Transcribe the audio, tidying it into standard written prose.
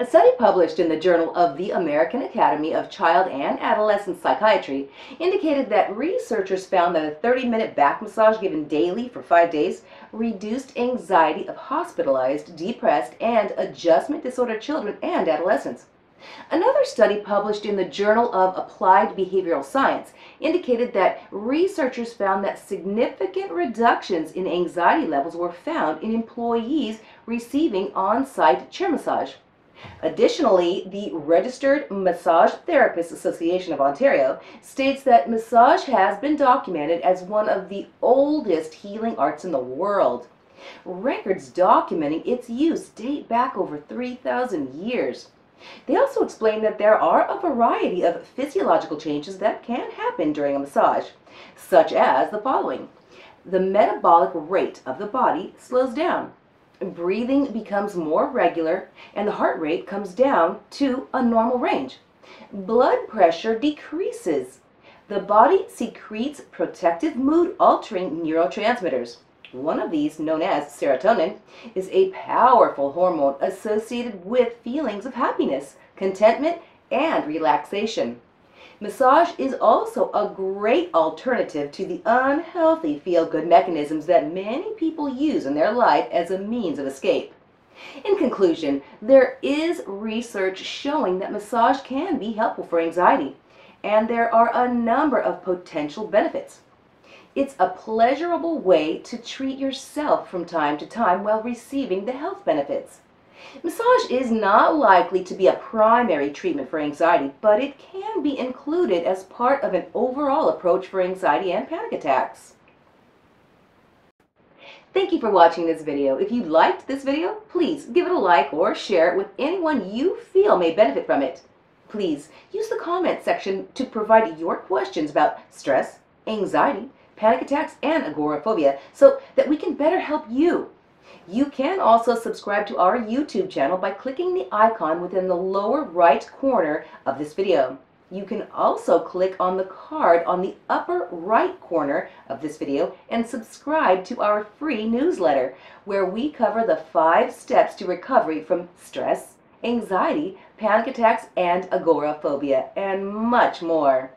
A study published in the Journal of the American Academy of Child and Adolescent Psychiatry indicated that researchers found that a 30-minute back massage given daily for 5 days reduced anxiety of hospitalized, depressed, and adjustment disorder children and adolescents. Another study published in the Journal of Applied Behavioral Science indicated that researchers found that significant reductions in anxiety levels were found in employees receiving on-site chair massage. Additionally, the Registered Massage Therapists Association of Ontario states that massage has been documented as one of the oldest healing arts in the world. Records documenting its use date back over 3,000 years. They also explain that there are a variety of physiological changes that can happen during a massage, such as the following. The metabolic rate of the body slows down. Breathing becomes more regular and the heart rate comes down to a normal range. Blood pressure decreases. The body secretes protective mood-altering neurotransmitters. One of these, known as serotonin, is a powerful hormone associated with feelings of happiness, contentment, and relaxation. Massage is also a great alternative to the unhealthy feel-good mechanisms that many people use in their life as a means of escape. In conclusion, there is research showing that massage can be helpful for anxiety, and there are a number of potential benefits. It's a pleasurable way to treat yourself from time to time while receiving the health benefits. Massage is not likely to be a primary treatment for anxiety, but it can be included as part of an overall approach for anxiety and panic attacks. Thank you for watching this video. If you liked this video, please give it a like or share it with anyone you feel may benefit from it. Please use the comment section to provide your questions about stress, anxiety, panic attacks, and agoraphobia so that we can better help you. You can also subscribe to our YouTube channel by clicking the icon within the lower right corner of this video. You can also click on the card on the upper right corner of this video and subscribe to our free newsletter, where we cover the 5 steps to recovery from stress, anxiety, panic attacks, and agoraphobia, and much more.